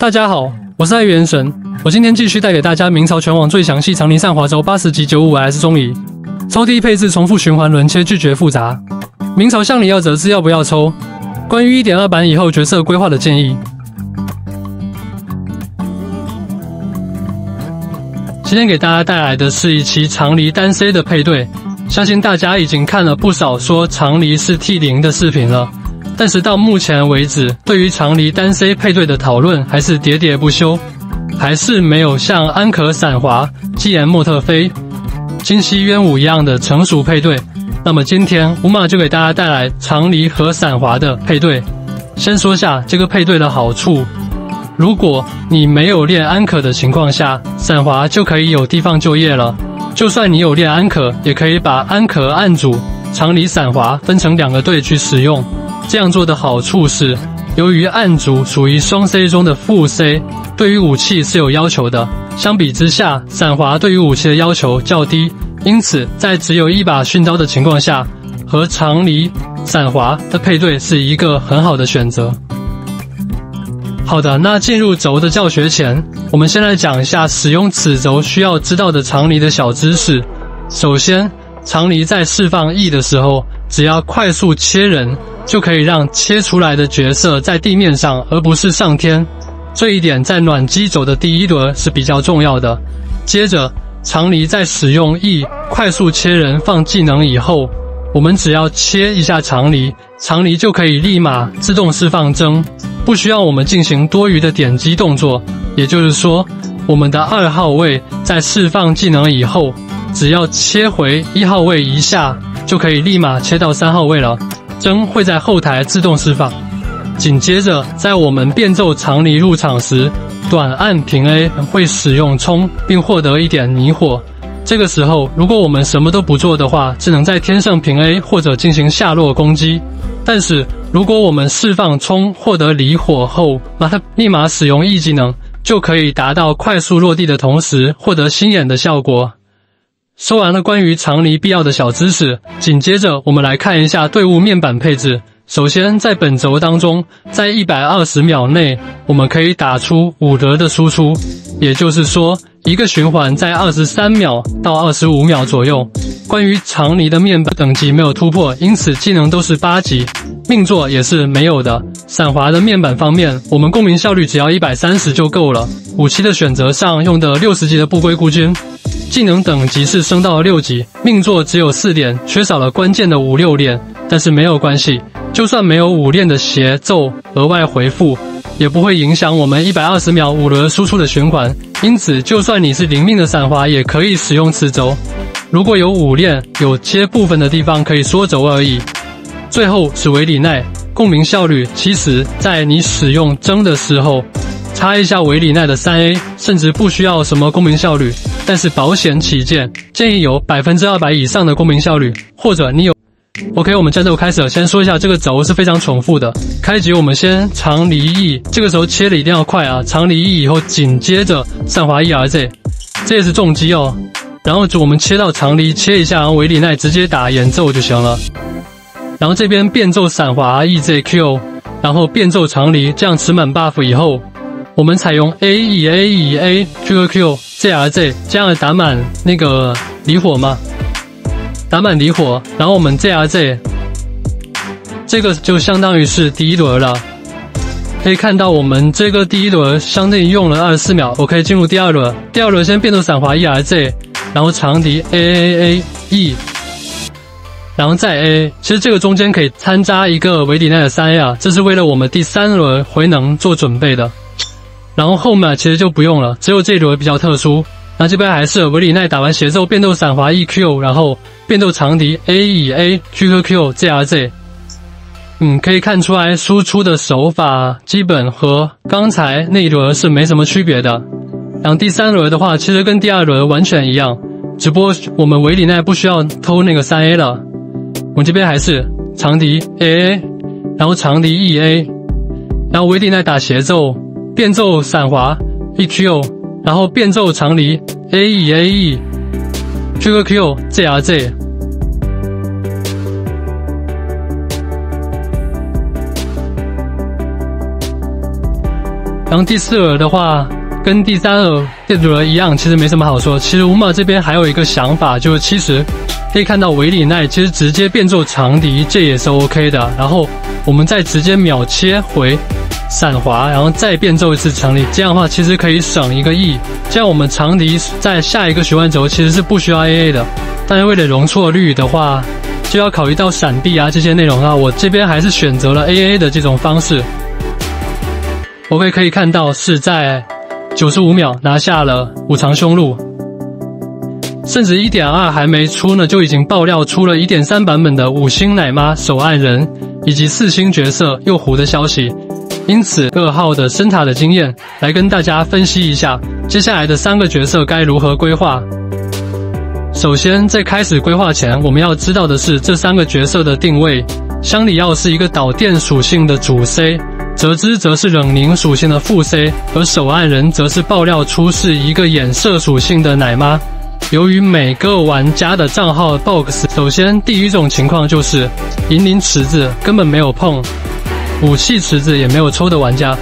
大家好，我是爱元神，我今天继续带给大家明朝全网最详细长宁善滑轴80级 95S 中移，超低配置重复循环轮切，拒绝复杂。明朝向你要折枝要不要抽？关于 1.2 版以后角色规划的建议。今天给大家带来的是一期长离单 C 的配对，相信大家已经看了不少说长离是 T0 的视频了。 但是到目前为止，对于长离单 C 配对的讨论还是喋喋不休，还是没有像安可闪滑、基岩莫特菲、金熙渊武一样的成熟配对。那么今天吴马就给大家带来长离和闪滑的配对。先说下这个配对的好处：如果你没有练安可的情况下，闪滑就可以有地方就业了；就算你有练安可，也可以把安可按住，长离闪滑分成两个队去使用。 这样做的好处是，由于暗族属于双 C 中的副 C， 对于武器是有要求的。相比之下，闪滑对于武器的要求较低，因此在只有一把训刀的情况下，和长离、闪滑的配对是一个很好的选择。好的，那进入轴的教学前，我们先来讲一下使用此轴需要知道的长离的小知识。首先，长离在释放 E 的时候，只要快速切人。 就可以让切出来的角色在地面上，而不是上天。这一点在暖机轴的第一轮是比较重要的。接着，长离在使用 E 快速切人放技能以后，我们只要切一下长离，长离就可以立马自动释放筝，不需要我们进行多余的点击动作。也就是说，我们的2号位在释放技能以后，只要切回1号位一下，就可以立马切到3号位了。 筝会在后台自动释放。紧接着，在我们变奏长离入场时，短按平 A 会使用冲，并获得一点泥火。这个时候，如果我们什么都不做的话，只能在天上平 A 或者进行下落攻击。但是，如果我们释放冲获得离火后，立马使用 E 技能，就可以达到快速落地的同时获得心眼的效果。 说完了关于长离必要的小知识，紧接着我们来看一下队伍面板配置。首先，在本轴当中，在120秒内，我们可以打出5德的输出，也就是说，一个循环在23秒到25秒左右。关于长离的面板等级没有突破，因此技能都是8级，命座也是没有的。闪滑的面板方面，我们共鸣效率只要130就够了。武器的选择上用的60级的不归孤军。 技能等级是升到了6级，命座只有4点，缺少了关键的5、6连，但是没有关系，就算没有5连的协奏额外回复，也不会影响我们120秒5轮输出的循环。因此，就算你是0命的闪滑，也可以使用此轴。如果有5连，有些部分的地方可以缩轴而已。最后是维里奈共鸣效率，其实在你使用筝的时候。 插一下维里奈的3A， 甚至不需要什么公民效率，但是保险起见，建议有200% 以上的公民效率，或者你有。OK， 我们战斗开始了，先说一下这个轴是非常重复的。开局我们先长离 E， 这个时候切的一定要快啊！长离 E 以后，紧接着上滑 ERZ， 这也是重击哦。然后我们切到长离，切一下，然后维里奈直接打演奏就行了。然后这边变奏闪滑 EZQ， 然后变奏长离，这样吃满 buff 以后。 我们采用 A E A E A Q Q Z R Z 这样打满那个离火嘛，打满离火，然后我们 Z R Z 这个就相当于是第一轮了。可以看到我们这个第一轮相对用了24秒。OK， 进入第二轮，第二轮先变奏闪滑 E R Z， 然后长笛 A A A E， 然后再 A。其实这个中间可以掺杂一个维里奈的3A啊，这是为了我们第三轮回能做准备的。 然后后面其实就不用了，只有这一轮比较特殊。那这边还是维里奈打完协奏变奏闪滑 EQ， 然后变奏长笛 A E A Q Q Q Z R Z。可以看出来输出的手法基本和刚才那一轮是没什么区别的。然后第三轮的话，其实跟第二轮完全一样，只不过我们维里奈不需要偷那个3A 了。我们这边还是长笛 A A， 然后长笛 E A， 然后维里奈打协奏。 变奏闪滑 EQ， 然后变奏长离 A E A E Q Q Z R Z。然后第四饵的话，跟第三饵这组人一样，其实没什么好说。其实五马这边还有一个想法，就是其实可以看到维里奈其实直接变做长笛，这也是 OK 的。然后我们再直接秒切回闪滑，然后再变奏一次长笛，这样的话其实可以省一个亿。这样我们长笛在下一个循环轴其实是不需要 AA 的，但是为了容错率的话，就要考虑到闪避啊这些内容啊。我这边还是选择了 AA 的这种方式。 我们可以看到是在95秒拿下了五常匈奴，甚至 1.2 还没出呢，就已经爆料出了 1.3 版本的5星奶妈手按人以及4星角色右狐的消息。因此，2号的深塔的经验来跟大家分析一下，接下来的3个角色该如何规划。首先，在开始规划前，我们要知道的是这3个角色的定位。香里奥是一个导电属性的主 C。 泽之则是冷凝属性的副 C， 而手按人则是爆料出是一个衍射属性的奶妈。由于每个玩家的账号 box， 首先第一种情况就是引领池子根本没有碰武器，池子也没有抽的玩家，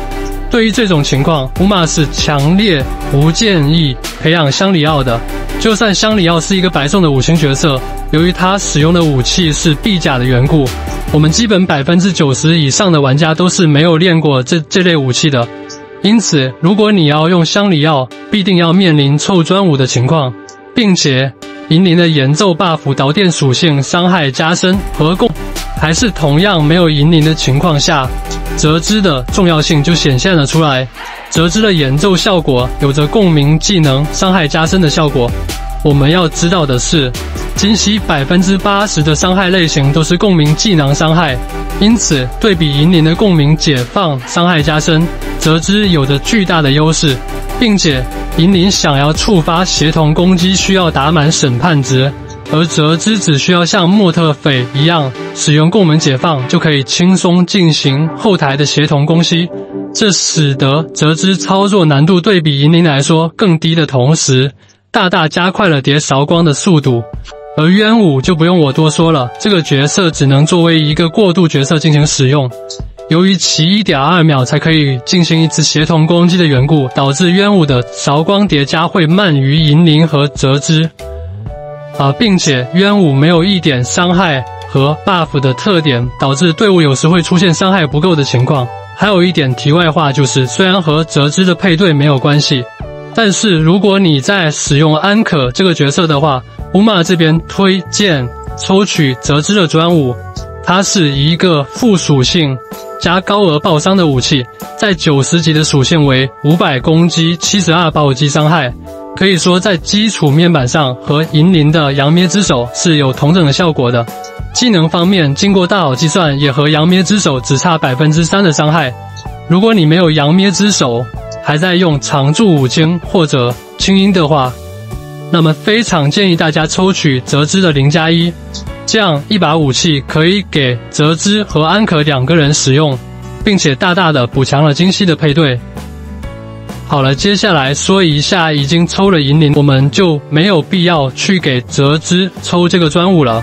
对于这种情况，五马是强烈不建议培养香里奥的。就算香里奥是一个白送的5星角色，由于他使用的武器是臂甲的缘故。 我们基本 90% 以上的玩家都是没有练过这类武器的，因此如果你要用香里奥，必定要面临凑专武的情况，并且银铃的演奏 buff 导电属性伤害加深和共还是同样没有银铃的情况下，泽之的重要性就显现了出来。泽之的演奏效果有着共鸣技能伤害加深的效果。我们要知道的是。 今昔 80% 的伤害类型都是共鸣技能伤害，因此对比银铃的共鸣解放伤害加深，泽之有着巨大的优势，并且银铃想要触发协同攻击需要打满审判值，而泽之只需要像莫特斐一样使用共鸣解放就可以轻松进行后台的协同攻击，这使得泽之操作难度对比银铃来说更低的同时，大大加快了叠韶光的速度。 而渊武就不用我多说了，这个角色只能作为一个过渡角色进行使用。由于其 1.2 秒才可以进行一次协同攻击的缘故，导致渊武的韶光叠加会慢于银铃和泽之。并且渊武没有一点伤害和 buff 的特点，导致队伍有时会出现伤害不够的情况。还有一点题外话就是，虽然和泽之的配对没有关系。 但是如果你在使用安可这个角色的话，乌玛这边推荐抽取泽之的专武，它是一个副属性加高额爆伤的武器，在90级的属性为500攻击、72暴击伤害，可以说在基础面板上和银铃的羊咩之手是有同等的效果的。技能方面，经过大脑计算，也和羊咩之手只差 3% 的伤害。如果你没有羊咩之手， 还在用常驻五经或者清音的话，那么非常建议大家抽取泽之的0+1，这样一把武器可以给泽之和安可2个人使用，并且大大的补强了今昔的配对。好了，接下来说一下已经抽了银铃，我们就没有必要去给泽之抽这个专武了。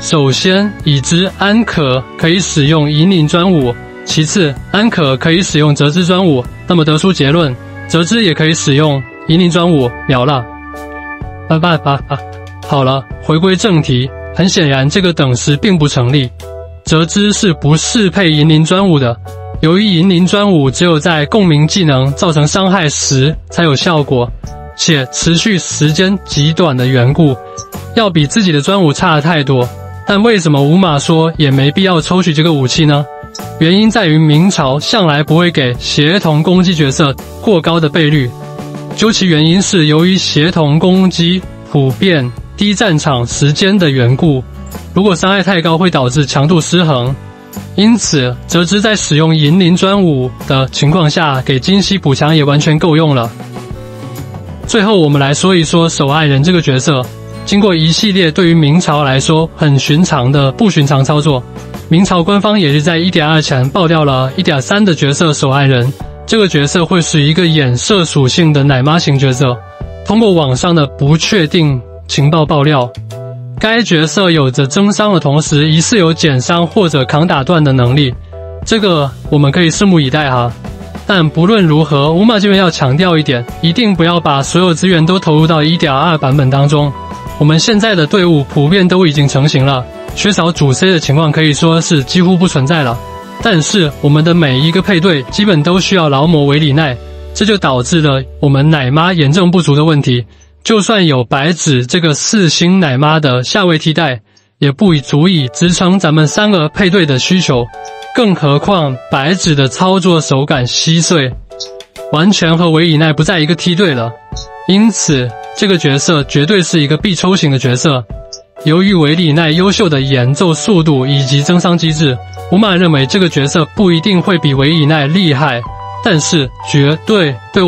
首先，已知安可可以使用银铃专武。 其次，安可可以使用泽之专武，那么得出结论，泽之也可以使用银铃专武。秒了，好了，回归正题。很显然，这个等式并不成立，泽之是不适配银铃专武的。由于银铃专武只有在共鸣技能造成伤害时才有效果，且持续时间极短的缘故，要比自己的专武差太多。但为什么五马说也没必要抽取这个武器呢？ 原因在于明朝向来不会给协同攻击角色过高的倍率，究其原因是由于协同攻击普遍低战场时间的缘故，如果伤害太高会导致强度失衡。因此，泽之在使用银铃专武的情况下，给今昔补强也完全够用了。最后，我们来说一说手按人这个角色，经过一系列对于明朝来说很寻常的不寻常操作。 明朝官方也是在 1.2 前爆掉了 1.3 的角色手按人，这个角色会是一个衍射属性的奶妈型角色。通过网上的不确定情报爆料，该角色有着增伤的同时，疑似有减伤或者扛打断的能力。这个我们可以拭目以待哈。但不论如何，乌马这边要强调一点，一定不要把所有资源都投入到 1.2 版本当中。我们现在的队伍普遍都已经成型了，缺少主 C 的情况可以说是几乎不存在了。但是我们的每一个配对基本都需要劳模为里奈，这就导致了我们奶妈严重不足的问题。就算有白芷这个4星奶妈的下位替代，也不足以支撑咱们3个配对的需求。 更何况，白芷的操作手感稀碎，完全和维里奈不在一个梯队了。因此，这个角色绝对是一个必抽型的角色。由于维里奈优秀的演奏速度以及增伤机制，乌玛认为这个角色不一定会比维里奈厉害，但是绝对对